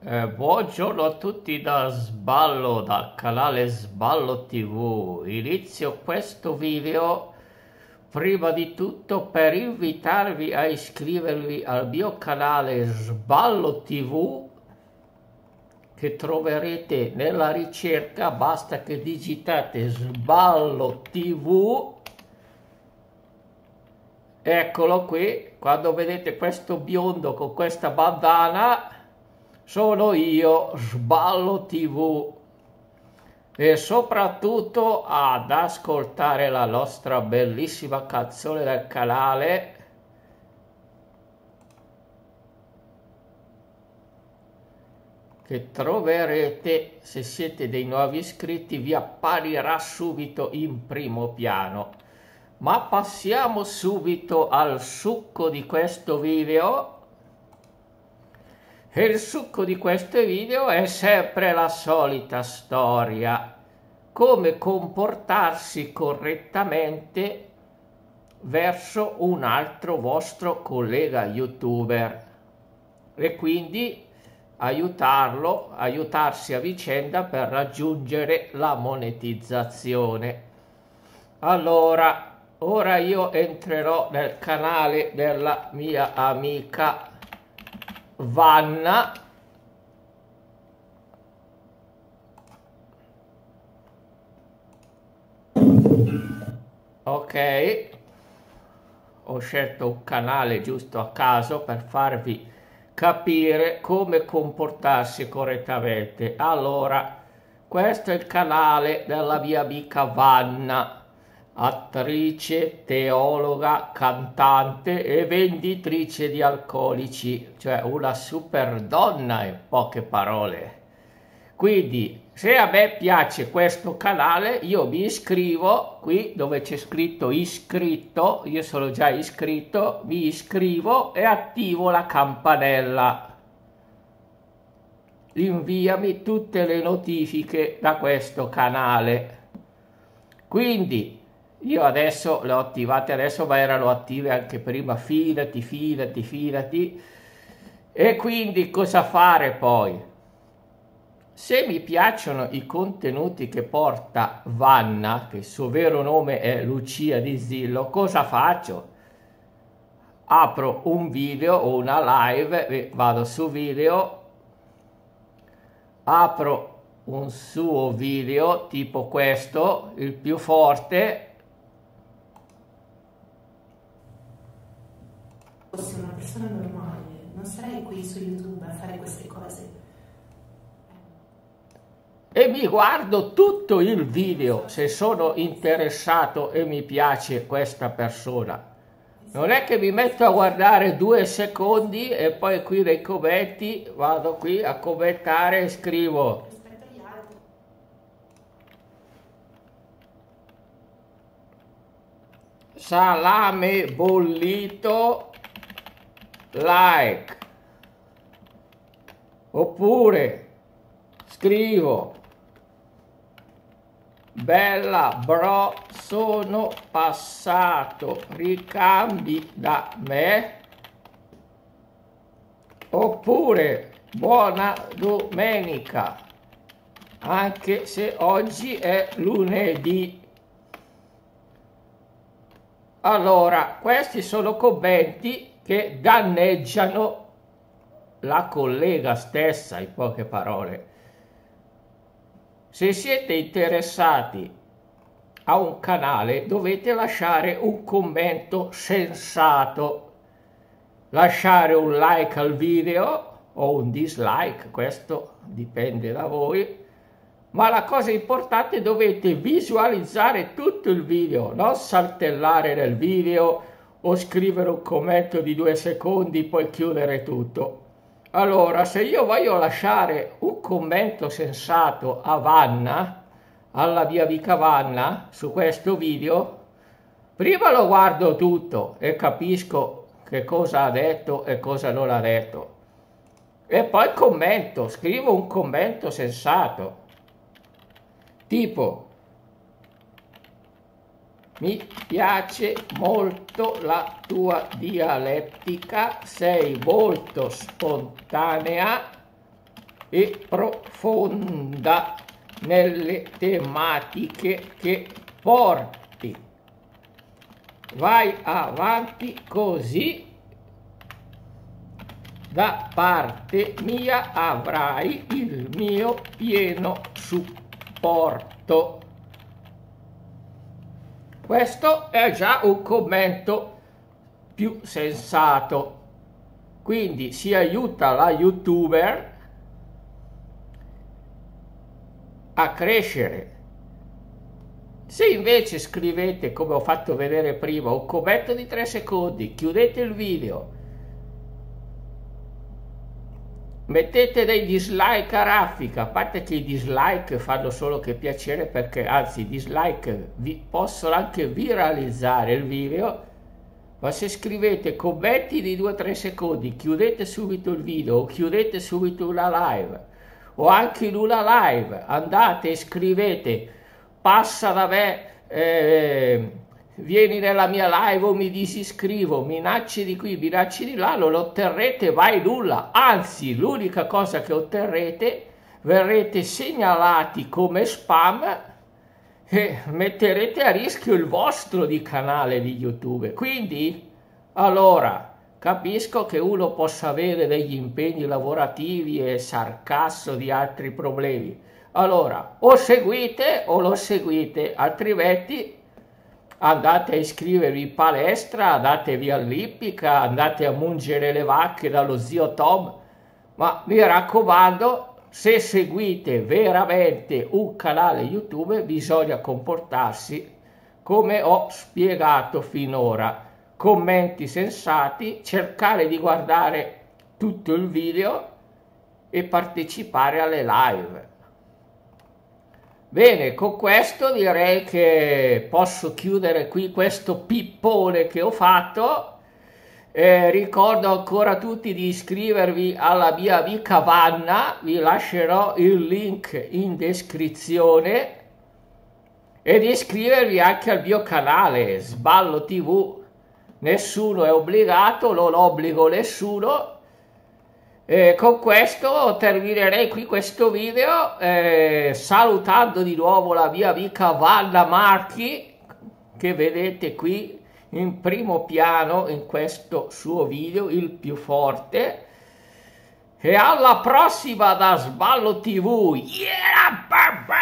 Buongiorno a tutti da Sballo, dal canale Sballo TV. Inizio questo video prima di tutto per invitarvi a iscrivervi al mio canale Sballo TV, che troverete nella ricerca, basta che digitate Sballo TV. Eccolo qui, quando vedete questo biondo con questa bandana sono io, Sballo TV, e soprattutto ad ascoltare la nostra bellissima canzone del canale che troverete, se siete dei nuovi iscritti, vi apparirà subito in primo piano. Ma passiamo subito al succo di questo video. E il succo di questo video è sempre la solita storia: come comportarsi correttamente verso un altro vostro collega youtuber e quindi aiutarsi a vicenda per raggiungere la monetizzazione. Allora, ora io entrerò nel canale della mia amica Vanna, ok, ho scelto un canale giusto a caso per farvi capire come comportarsi correttamente. Allora, questo è il canale della mia amica Vanna, attrice, teologa, cantante e venditrice di alcolici, cioè una super donna in poche parole. Quindi se a me piace questo canale io mi iscrivo, qui dove c'è scritto iscritto, io sono già iscritto, mi iscrivo e attivo la campanella. Inviami tutte le notifiche da questo canale. Quindi io adesso le ho attivate adesso, ma erano attive anche prima. Fidati. E quindi cosa fare poi? Se mi piacciono i contenuti che porta Vanna, che il suo vero nome è Lucia di Zillo, cosa faccio? Apro un video o una live, e vado su video, apro un suo video tipo questo, il più forte. Fossi una persona normale, non sarei qui su YouTube a fare queste cose. E mi guardo tutto il video se sono interessato e mi piace questa persona. Non è che mi metto a guardare 2 secondi e poi qui nei commenti vado qui a commentare e scrivo rispetto agli altri. Salame bollito like, oppure scrivo bella bro, sono passato, ricambi da me, oppure buona domenica anche se oggi è lunedì. Allora, questi sono commenti che danneggiano la collega stessa, in poche parole. Se siete interessati a un canale dovete lasciare un commento sensato, lasciare un like al video o un dislike, questo dipende da voi, ma la cosa importante, dovete visualizzare tutto il video, non saltellare nel video o scrivere un commento di 2 secondi poi chiudere tutto. Allora, se io voglio lasciare un commento sensato a Vanna, alla mia amica Vanna, su questo video, prima lo guardo tutto e capisco che cosa ha detto e cosa non ha detto, e poi commento, scrivo un commento sensato tipo: mi piace molto la tua dialettica, sei molto spontanea e profonda nelle tematiche che porti. Vai avanti così, da parte mia avrai il mio pieno supporto. Questo è già un commento più sensato, quindi si aiuta la youtuber a crescere. Se invece scrivete, come ho fatto vedere prima, un commento di 3 secondi, chiudete il video, mettete dei dislike a raffica, a parte che i dislike fanno solo che piacere, perché anzi i dislike vi possono anche viralizzare il video, ma se scrivete commenti di 2-3 secondi, chiudete subito il video o chiudete subito una live, o anche in una live andate e scrivete passa da me, vieni nella mia live o mi disiscrivo, minacci di qui, minacci di là, non otterrete mai nulla, anzi l'unica cosa che otterrete, verrete segnalati come spam e metterete a rischio il vostro di canale di YouTube. Quindi, allora, capisco che uno possa avere degli impegni lavorativi e sarcasso di altri problemi. Allora, o seguite o lo seguite, altrimenti andate a iscrivervi in palestra, andatevi all'ippica, andate a mungere le vacche dallo zio Tom, ma mi raccomando, se seguite veramente un canale YouTube bisogna comportarsi come ho spiegato finora. Commenti sensati, cercare di guardare tutto il video e partecipare alle live. Bene, con questo direi che posso chiudere qui questo pippone che ho fatto. Ricordo ancora a tutti di iscrivervi alla mia amica Vanna, vi lascerò il link in descrizione, e di iscrivervi anche al mio canale Sballo TV. Nessuno è obbligato, non obbligo nessuno. Con questo terminerei qui questo video, salutando di nuovo la mia amica Vanna Marchi, che vedete qui in primo piano in questo suo video, il più forte, e alla prossima da Sballo TV. Yeah!